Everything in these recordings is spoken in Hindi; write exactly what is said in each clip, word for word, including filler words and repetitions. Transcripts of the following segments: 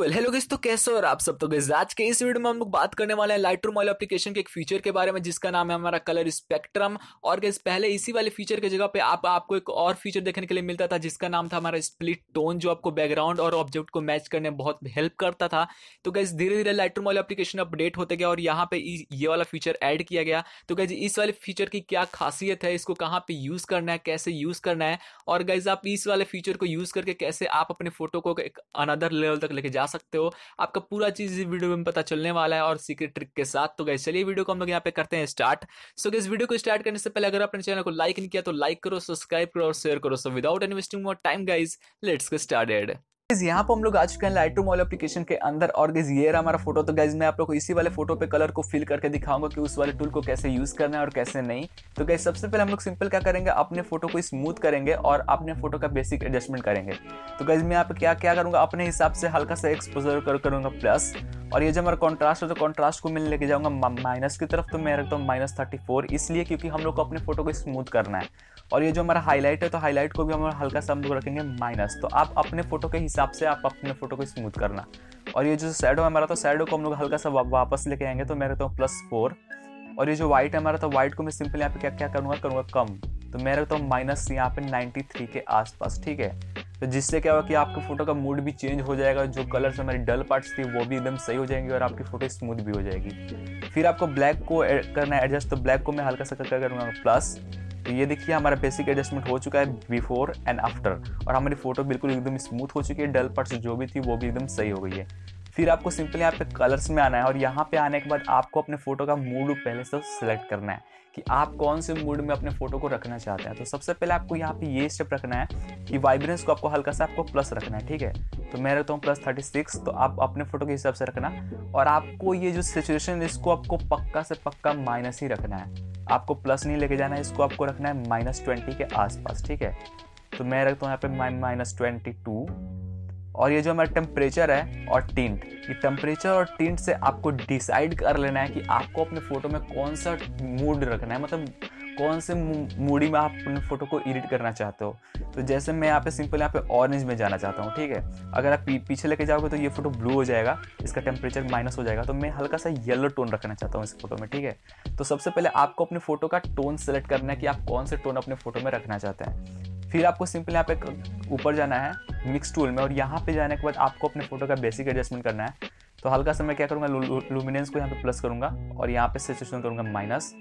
वेल हेलो गाइस, तो कैसे हो आप सब। तो गाइस आज के इस वीडियो में हम लोग बात करने वाले हैं लाइटरूम वाले एप्लीकेशन के एक फीचर के बारे में जिसका नाम है हमारा कलर स्पेक्ट्रम। और गाइस पहले इसी वाले फीचर की जगह पे आप आपको एक और फीचर देखने के लिए मिलता था जिसका नाम था हमारा स्प्लिट टोन, जो आपको बैकग्राउंड और ऑब्जेक्ट को मैच करने में बहुत हेल्प करता था। तो गाइस धीरे धीरे लाइटरूम वाले एप्लीकेशन अपडेट होते गया और यहाँ पे ये वाला फीचर ऐड किया गया। तो गाइस इस वाले फीचर की क्या खासियत है, इसको कहाँ पे यूज करना है, कैसे यूज करना है, और गाइस आप इस वाले फीचर को यूज करके कैसे आप अपने फोटो को एक अनदर लेवल तक लेके जा सकते हो, आपका पूरा चीज इस वीडियो में पता चलने वाला है और सीक्रेट ट्रिक के साथ। तो गाइस चलिए वीडियो को हम लोग यहाँ पे करते हैं स्टार्ट। सो गाइस वीडियो को स्टार्ट करने से पहले अगर आपने चैनल को लाइक नहीं किया तो लाइक करो, सब्सक्राइब करो और शेयर करो। So without any wasting more time guys let's get started. यहाँ पर हम लोग आ चुके हैं लाइटरूम वाले एप्लीकेशन के अंदर और गाइस ये रहा हमारा फोटो। तो गाइस मैं आप लोग को इसी वाले फोटो पे कलर को फिल करके दिखाऊंगा कि उस वाले टूल को कैसे यूज करना है और कैसे नहीं। तो गाइस सबसे पहले हम लोग सिंपल क्या करेंगे, अपने फोटो को स्मूथ करेंगे और अपने फोटो का बेसिक एडजस्टमेंट करेंगे। तो गाइस मैं यहाँ पे क्या क्या करूंगा, अपने हिसाब से हल्का सा एक्सपोजर करूंगा प्लस, और ये जो हमारा कॉन्ट्रास्ट है तो कॉन्ट्रास्ट को मैं लेके जाऊंगा माइनस की तरफ। तो मैं रखता हूँ माइनस थर्टी फोर, इसलिए क्योंकि हम लोग को अपने फोटो को स्मूथ करना है। और ये जो हमारा हाईलाइट है तो हाईलाइट को भी हम हल्का सा हम लोग रखेंगे माइनस। तो आप अपने फोटो के हिसाब से आप अपने फोटो को स्मूथ करना। और ये जो शैडो है हमारा तो शैडो को हम लोग हल्का सा वापस लेके आएंगे, तो मैं रखता हूँ प्लस फोर। और ये जो व्हाइट है हमारा तो व्हाइट को मैं सिंपल यहाँ पे क्या क्या करूँगा करूँगा कम, तो मैं रखता हूँ माइनस यहाँ पे नाइन्टी थ्री के आसपास, ठीक है। तो जिससे क्या होगा कि आपके फोटो का मूड भी चेंज हो जाएगा, जो कलर्स हमारी डल पार्ट्स थी वो भी एकदम सही हो जाएंगे और आपकी फोटो स्मूथ भी हो जाएगी। फिर आपको ब्लैक को करना है एडजस्ट, तो ब्लैक को मैं हल्का सा क्या करूँगा प्लस। तो ये देखिए हमारा बेसिक एडजस्टमेंट हो चुका है बिफोर एंड आफ्टर, और हमारी फोटो बिल्कुल एकदम स्मूथ हो चुकी है, डल पार्ट्स जो भी थी वो भी एकदम सही हो गई है। फिर आपको सिंपली यहाँ पे कलर्स में आना है और यहाँ पे आने के बाद आपको अपने फोटो का मूड पहले से सेलेक्ट करना है कि आप कौन से मूड में अपने फोटो को रखना चाहते हैं। तो सबसे पहले आपको यहाँ पे ये स्टेप रखना है कि वाइब्रेंस को आपको हल्का सा आपको प्लस रखना है, ठीक है। तो मैं रखता हूँ प्लस थर्टी सिक्स, तो आप अपने फोटो के हिसाब से रखना। और आपको ये जो सिचुएशन है इसको आपको पक्का से पक्का माइनस ही रखना है, आपको प्लस नहीं लेके जाना है, इसको आपको रखना है माइनस ट्वेंटी के आसपास, ठीक है। तो मैं रखता हूँ यहाँ पे माइनस ट्वेंटी टू। और ये जो हमारा टेम्परेचर है और टिंट, ये टेम्परेचर और टिंट से आपको डिसाइड कर लेना है कि आपको अपने फोटो में कौन सा मूड रखना है, मतलब कौन से मूडी में आप अपने फोटो को एडिट करना चाहते हो। तो जैसे मैं यहाँ पे सिंपल यहाँ पे ऑरेंज में जाना चाहता हूँ, ठीक है। अगर आप पीछे लेके जाओगे तो ये फोटो ब्लू हो जाएगा, इसका टेम्परेचर माइनस हो जाएगा। तो मैं हल्का सा येलो टोन रखना चाहता हूँ इस फोटो में, ठीक है। तो सबसे पहले आपको अपने फोटो का टोन सेलेक्ट करना है कि आप कौन से टोन अपने फोटो में रखना चाहते हैं। फिर आपको सिंपल यहाँ पे ऊपर जाना है मिक्स टूल में, और यहाँ पे जाने के बाद आपको अपने फोटो का बेसिक एडजस्टमेंट करना है। तो हल्का सा मैं क्या करूँगा, लुमिनेंस को यहाँ पे प्लस करूँगा और यहाँ पे सैचुरेशन करूँगा माइनस।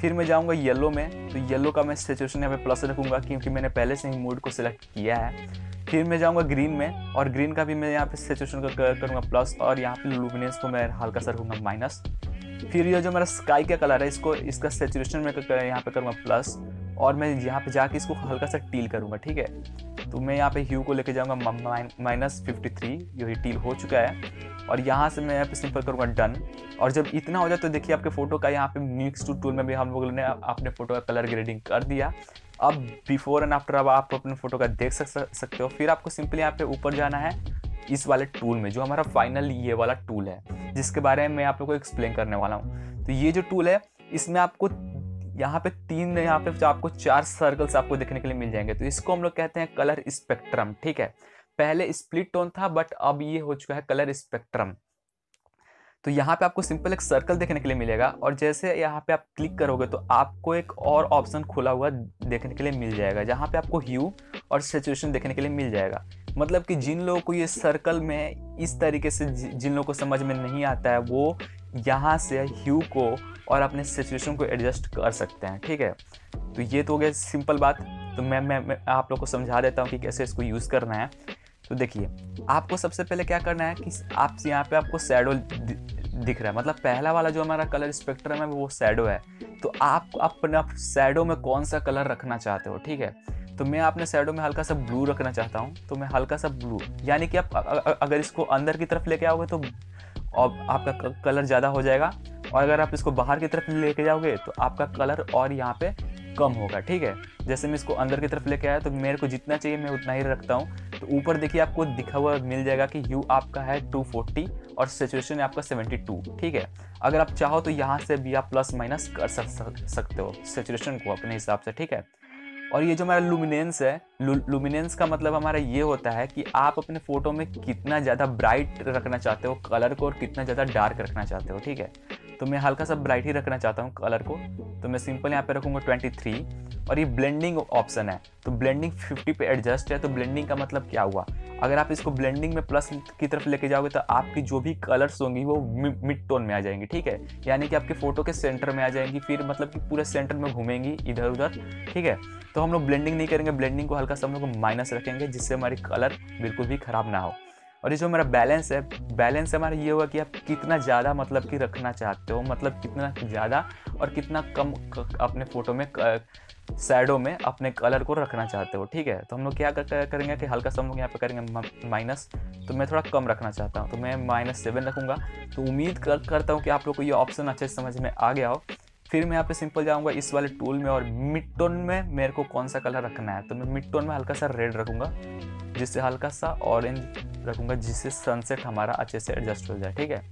फिर मैं जाऊंगा येलो में, तो येलो का मैं सैचुरेशन यहाँ पे प्लस रखूंगा क्योंकि मैंने पहले से ही मूड को सिलेक्ट किया है। फिर मैं जाऊंगा ग्रीन में, और ग्रीन का भी मैं यहाँ पे सैचुरेशन को करूँगा प्लस, और यहाँ पे लुमिनेंस को मैं हल्का सा रखूँगा माइनस। फिर ये जो मेरा स्काई का कलर है इसको इसका सैचुरेशन में यहाँ पे करूँगा प्लस, और मैं यहाँ पे जाके इसको हल्का सा टील करूँगा, ठीक है। तो मैं यहाँ पे ह्यू को लेके जाऊँगा माइनस फिफ्टी थ्री, ये टील हो चुका है। और यहाँ से मैं यहाँ पे सिंपल करूँगा डन। और जब इतना हो जाए तो देखिए आपके फोटो का यहाँ पे मिक्स टू टूल में भी हम लोगों ने अपने फोटो का कलर ग्रेडिंग कर दिया। अब बिफोर एंड आफ्टर अब आप अपने फोटो का देख सकते हो। फिर आपको सिंपली यहाँ पे ऊपर जाना है इस वाले टूल में, जो हमारा फाइनल ये वाला टूल है जिसके बारे में मैं आप लोग को एक्सप्लेन करने वाला हूँ। तो ये जो टूल है इसमें आपको यहाँ पे तीन यहाँ पे आपको चार सर्कल्स आपको देखने के लिए मिल जाएंगे। तो इसको हम लोग कहते हैं कलर स्पेक्ट्रम, ठीक है। पहले स्प्लिट टोन था बट अब ये हो चुका है कलर स्पेक्ट्रम। तो यहाँ पे आपको सिंपल एक सर्कल देखने के लिए मिलेगा, और जैसे यहाँ पे आप क्लिक करोगे तो आपको एक और ऑप्शन खुला हुआ देखने के लिए मिल जाएगा, जहाँ पे आपको ह्यू और सैचुरेशन देखने के लिए मिल जाएगा। मतलब कि जिन लोगों को ये सर्कल में इस तरीके से जिन लोगों को समझ में नहीं आता है वो यहाँ से ह्यू को और अपने सैचुरेशन को एडजस्ट कर सकते हैं, ठीक है। तो ये तो हो गया सिंपल बात। तो मैं मैं, मैं आप लोग को समझा देता हूँ कि कैसे इसको यूज़ करना है। तो देखिए आपको सबसे पहले क्या करना है कि आप यहाँ पे आपको शैडो दिख रहा है, मतलब पहला वाला जो हमारा कलर स्पेक्ट्रम है वो शैडो है। तो आप अपने शैडो में कौन सा कलर रखना चाहते हो, ठीक है। तो मैं अपने शैडो में हल्का सा ब्लू रखना चाहता हूँ, तो मैं हल्का सा ब्लू, यानी कि आप अगर इसको अंदर की तरफ लेके आओगे तो आपका कलर ज़्यादा हो जाएगा, और अगर आप इसको बाहर की तरफ लेके जाओगे तो आपका कलर और यहाँ पे कम होगा, ठीक है। जैसे मैं इसको अंदर की तरफ लेके आया तो मेरे को जितना चाहिए मैं उतना ही रखता हूँ। तो ऊपर देखिए आपको दिखा हुआ मिल जाएगा कि ह्यू आपका है टू फोर्टी और सैचुरेशन है आपका सेवेंटी टू, ठीक है। अगर आप चाहो तो यहाँ से भी आप प्लस माइनस कर सकते हो सैचुरेशन को अपने हिसाब से, ठीक है। और ये जो हमारा लुमिनेंस है, लु, लुमिनेंस का मतलब हमारा ये होता है कि आप अपने फोटो में कितना ज़्यादा ब्राइट रखना चाहते हो कलर को और कितना ज़्यादा डार्क रखना चाहते हो। ठीक है, तो मैं हल्का सा ब्राइट ही रखना चाहता हूँ कलर को, तो मैं सिंपल यहाँ पे रखूँगा तेईस। और ये ब्लेंडिंग ऑप्शन है, तो ब्लेंडिंग पचास पे एडजस्ट है। तो ब्लेंडिंग का मतलब क्या हुआ, अगर आप इसको ब्लेंडिंग में प्लस की तरफ लेके जाओगे तो आपकी जो भी कलर्स होंगी वो मिड टोन में आ जाएंगी। ठीक है, यानी कि आपके फोटो के सेंटर में आ जाएंगी, फिर मतलब कि पूरे सेंटर में घूमेंगी इधर उधर। ठीक है, तो हम लोग ब्लेंडिंग नहीं करेंगे, ब्लेंडिंग को हल्का सा हम लोग माइनस रखेंगे जिससे हमारी कलर बिल्कुल भी ख़राब ना हो। और ये जो मेरा बैलेंस है, बैलेंस हमारा ये हुआ कि आप कितना ज़्यादा मतलब कि रखना चाहते हो, मतलब कितना ज़्यादा और कितना कम अपने फ़ोटो में शैडो में अपने कलर को रखना चाहते हो। ठीक है, तो हम लोग क्या करेंगे कि हल्का सा हम लोग यहाँ पे करेंगे माइनस, तो मैं थोड़ा कम रखना चाहता हूँ तो मैं माइनस सेवन रखूँगा। तो उम्मीद कर, करता हूँ कि आप लोग को ये ऑप्शन अच्छे से समझ में आ गया हो। फिर मैं यहाँ पे सिंपल जाऊँगा इस वाले टूल में और मिड टोन में मेरे को कौन सा कलर रखना है, तो मैं मिड टोन में हल्का सा रेड रखूँगा, जिससे हल्का सा ऑरेंज रखूँगा, जिससे सनसेट हमारा अच्छे से एडजस्ट हो जाए। ठीक है,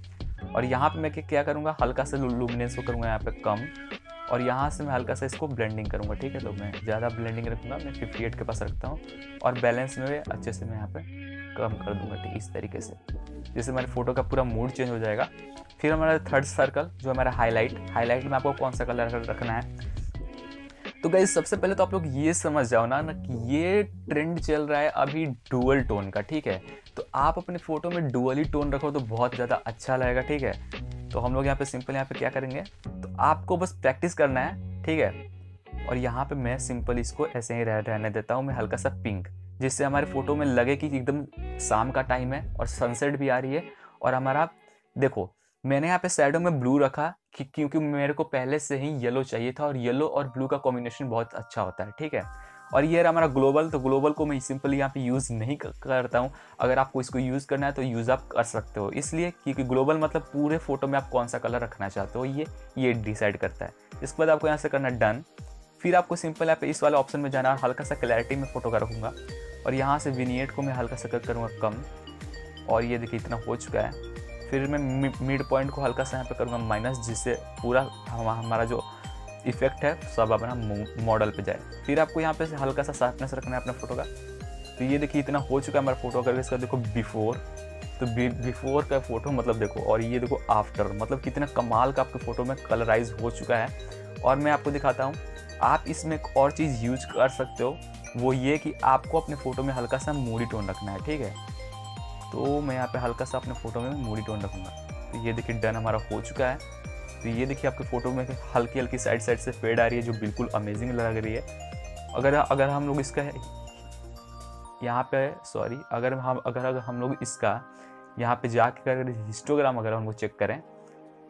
और यहाँ पे मैं क्या करूँगा, हल्का सा लुमिनेंस को करूँगा यहाँ पे कम, और यहाँ से मैं हल्का सा इसको ब्लेंडिंग करूँगा। ठीक है, तो मैं ज़्यादा ब्लेंडिंग रखूँगा, मैं अट्ठावन के पास रखता हूँ, और बैलेंस में अच्छे से मैं यहाँ पे कम कर दूँगा। ठीक, इस तरीके से जैसे हमारे फोटो का पूरा मूड चेंज हो जाएगा। फिर हमारा थर्ड सर्कल जो हमारा हाईलाइट, हाईलाइट में आपको कौन सा कलर रखना है। तो गाइस सबसे पहले तो आप लोग ये समझ जाओ ना ना कि ये ट्रेंड चल रहा है अभी डुअल टोन का। ठीक है, तो आप अपने फ़ोटो में डुअली टोन रखो तो बहुत ज़्यादा अच्छा लगेगा। ठीक है, तो हम लोग यहाँ पे सिंपल यहाँ पे क्या करेंगे, तो आपको बस प्रैक्टिस करना है। ठीक है, और यहाँ पे मैं सिंपल इसको ऐसे ही रह, रहने देता हूँ। मैं हल्का सा पिंक, जिससे हमारे फ़ोटो में लगे कि एकदम शाम का टाइम है और सनसेट भी आ रही है। और हमारा देखो मैंने यहाँ पे शैडो में ब्लू रखा कि क्योंकि मेरे को पहले से ही येलो चाहिए था, और येलो और ब्लू का कॉम्बिनेशन बहुत अच्छा होता है। ठीक है, और ये हमारा ग्लोबल, तो ग्लोबल को मैं सिंपली यहाँ पे यूज़ नहीं करता हूँ। अगर आपको इसको यूज़ करना है तो यूज़ आप कर सकते हो, इसलिए क्योंकि ग्लोबल मतलब पूरे फोटो में आप कौन सा कलर रखना चाहते हो ये ये डिसाइड करता है। इसके बाद आपको यहाँ से करना डन। फिर आपको सिंपल यहाँ पे इस वाले ऑप्शन में जाना है, हल्का सा क्लैरिटी में फ़ोटो का रखूँगा, और यहाँ से विनियट को मैं हल्का सा करूँगा कम, और ये देखिए इतना हो चुका है। फिर मैं मिड पॉइंट को हल्का सा यहाँ पे करूँगा माइनस, जिससे पूरा हमारा जो इफेक्ट है सब अपना मॉडल पे जाए। फिर आपको यहाँ पे हल्का सा शार्पनेस रखना है अपना फ़ोटो का। तो ये देखिए इतना हो चुका है हमारा फ़ोटो। अगर इसका देखो बिफोर, तो बिफोर का फ़ोटो मतलब देखो, और ये देखो आफ्टर, मतलब कितना कमाल का आपके फ़ोटो में कलराइज हो चुका है। और मैं आपको दिखाता हूँ, आप इसमें एक और चीज़ यूज कर सकते हो, वो ये कि आपको अपने फ़ोटो में हल्का सा मूडी टोन रखना है। ठीक है, तो मैं यहाँ पे हल्का सा अपने फ़ोटो में मूडी टोन रखूँगा। तो ये देखिए डन हमारा हो चुका है। तो ये देखिए आपके फ़ोटो में हल्की हल्की साइड साइड से फेड आ रही है, जो बिल्कुल अमेजिंग लग रही है। अगर अगर हम लोग इसका यहाँ पे सॉरी अगर हम अगर अगर हम लोग इसका यहाँ पे जाके अगर हिस्टोग्राम अगर हम लोग चेक करें,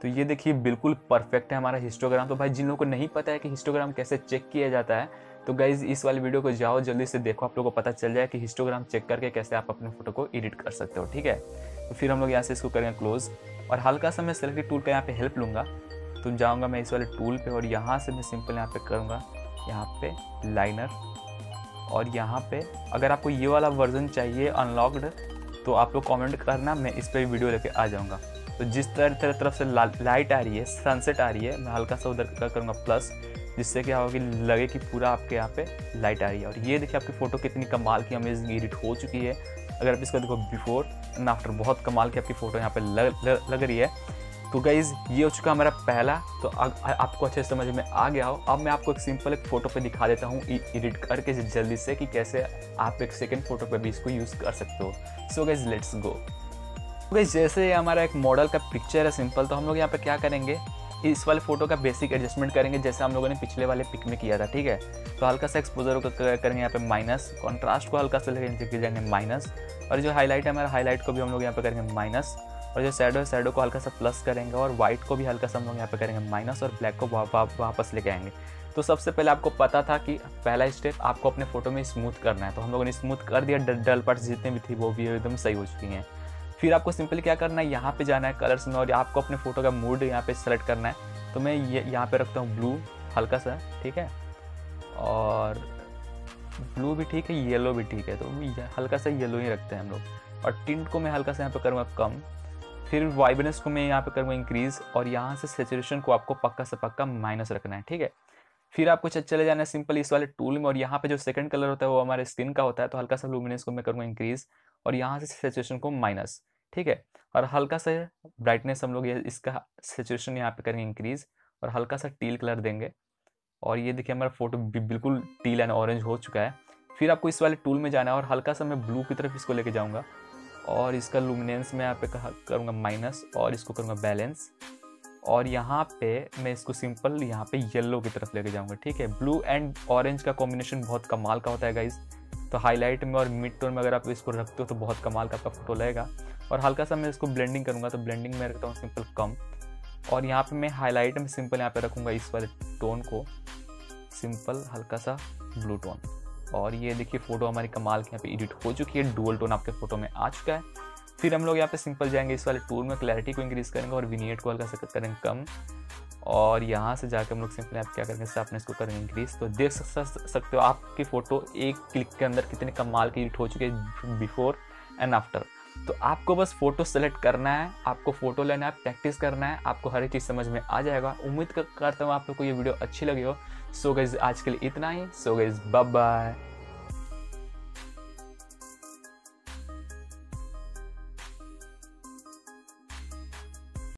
तो ये देखिए बिल्कुल परफेक्ट है हमारा हिस्टोग्राम। तो भाई जिन लोगों को नहीं पता है कि हिस्टोग्राम कैसे चेक किया जाता है, तो गाइज़ इस वाले वीडियो को जाओ जल्दी से देखो, आप लोगों को पता चल जाए कि हिस्टोग्राम चेक करके कैसे आप अपने फ़ोटो को एडिट कर सकते हो। ठीक है, तो फिर हम लोग यहाँ से इसको करेंगे क्लोज, और हल्का सा मैं सेलेक्ट टूल का यहाँ पे हेल्प लूँगा। तो जाऊँगा मैं इस वाले टूल पे, और यहाँ से मैं सिंपल यहाँ पे करूँगा यहाँ पे लाइनर, और यहाँ पे अगर आपको ये वाला वर्जन चाहिए अनलॉक्ड तो आप लोग कॉमेंट करना, मैं इस पर वीडियो लेके आ जाऊँगा। तो जिस तरह तरफ से लाइट आ रही है, सनसेट आ रही है, मैं हल्का सा उधर करूँगा प्लस, जिससे क्या होगा कि लगे कि पूरा आपके यहाँ पे लाइट आ रही है। और ये देखिए आपकी फ़ोटो कितनी कमाल की अमेजिंग एडिट हो चुकी है। अगर आप इसको देखो बिफोर एंड आफ्टर, बहुत कमाल की आपकी फ़ोटो यहाँ पे लग, लग, लग रही है। तो गाइज़ ये हो चुका हमारा पहला, तो आ, आ, आपको अच्छे समझ में आ गया हो। अब मैं आपको एक सिंपल एक फ़ोटो पे दिखा देता हूँ एडिट करके जल्दी से, कि कैसे आप एक सेकेंड फ़ोटो पर भी इसको यूज़ कर सकते हो। So guys let's go. Guys जैसे हमारा एक मॉडल का पिक्चर है सिंपल, तो हम लोग यहाँ पर क्या करेंगे, इस वाले फ़ोटो का बेसिक एडजस्टमेंट करेंगे जैसे हम लोगों ने पिछले वाले पिक में किया था। ठीक है, तो हल्का सा एक्सपोजर को करेंगे यहाँ पे माइनस, कंट्रास्ट को हल्का सा लेके जाएंगे माइनस, और जो हाईलाइट है हमारा हाईलाइट को भी हम लोग यहाँ पे करेंगे माइनस, और जो शैडो है शैडो को हल्का सा प्लस करेंगे, और वाइट को भी हल्का सा हम लोग यहाँ पे करेंगे माइनस, और ब्लैक को वा, वा, वापस लेके आएंगे। तो सबसे पहले आपको पता था कि पहला स्टेप आपको अपने फ़ोटो में स्मूथ करना है, तो हम लोगों ने स्मूथ कर दिया। डल पार्ट्स जितने भी थी वो भी एकदम सही हो चुकी हैं। फिर आपको सिंपली क्या करना है, यहाँ पे जाना है कलर्स में, और आपको अपने फ़ोटो का मूड यहाँ पे सेलेक्ट करना है। तो मैं ये यह, यहाँ पे रखता हूँ ब्लू हल्का सा। ठीक है, और ब्लू भी ठीक है, येलो भी ठीक है, तो हल्का सा येलो ही रखते हैं हम लोग। और टिंट को मैं हल्का सा यहाँ पे करूँगा कम, फिर वाइब्रेंस को मैं यहाँ पे करूँगा इंक्रीज़, और यहाँ से सेचुरेशन को आपको पक्का से पक्का माइनस रखना है। ठीक है, फिर आपको चले जाना है सिंपल इस वाले टूल में, और यहाँ पे जो सेकंड कलर होता है वो हमारे स्किन का होता है, तो हल्का सा लुमिनेंस को मैं करूँगा इंक्रीज और यहाँ से सैचुरेशन को माइनस, ठीक है। और हल्का सा ब्राइटनेस हम लोग ये इसका सैचुरेशन यहाँ पे करेंगे इंक्रीज और हल्का सा टील कलर देंगे, और ये देखिए हमारा फोटो बिल्कुल टील एंड ऑरेंज हो चुका है। फिर आपको इस वाले टूल में जाना है और हल्का सा मैं ब्लू की तरफ इसको लेके जाऊँगा और इसका लुमिनेंस मैं यहाँ पे करूँगा माइनस और इसको करूँगा बैलेंस, और यहाँ पे मैं इसको सिंपल यहाँ पे येलो की तरफ लेके जाऊँगा, ठीक है। ब्लू एंड ऑरेंज का कॉम्बिनेशन बहुत कमाल का होता है गाइज, तो हाईलाइट में और मिड टोन में अगर आप इसको रखते हो तो बहुत कमाल का आपका फोटो लगेगा। और हल्का सा मैं इसको ब्लेंडिंग करूँगा, तो ब्लेंडिंग में रखता हूँ सिंपल कम, और यहाँ पे मैं हाईलाइट में सिंपल यहाँ पे रखूँगा इस वाले टोन को, सिंपल हल्का सा ब्लू टोन, और ये देखिए फ़ोटो हमारी कमाल के यहाँ पे एडिट हो चुकी है, डुअल टोन आपके फ़ोटो में आ चुका है। फिर हम लोग यहाँ पे सिंपल जाएंगे इस वाले टूल में, क्लैरिटी को इंक्रीज़ करेंगे और विनियट को हल्का सा करेंगे कम, और यहाँ से जाकर हम लोग सिंपल आप क्या करेंगे, आपने इसको करेंगे इंक्रीज़। तो देख सकते हो आपकी फ़ोटो एक क्लिक के अंदर कितने कमाल की एडिट हो चुकी है, बिफोर एंड आफ्टर। तो आपको बस फ़ोटो सेलेक्ट करना है, आपको फ़ोटो लेना है, प्रैक्टिस करना है, आपको हर एक चीज़ समझ में आ जाएगा। उम्मीद करता हूँ आप लोग को ये वीडियो अच्छी लगी हो। सो गाइस आज के लिए इतना ही। So guys bye bye.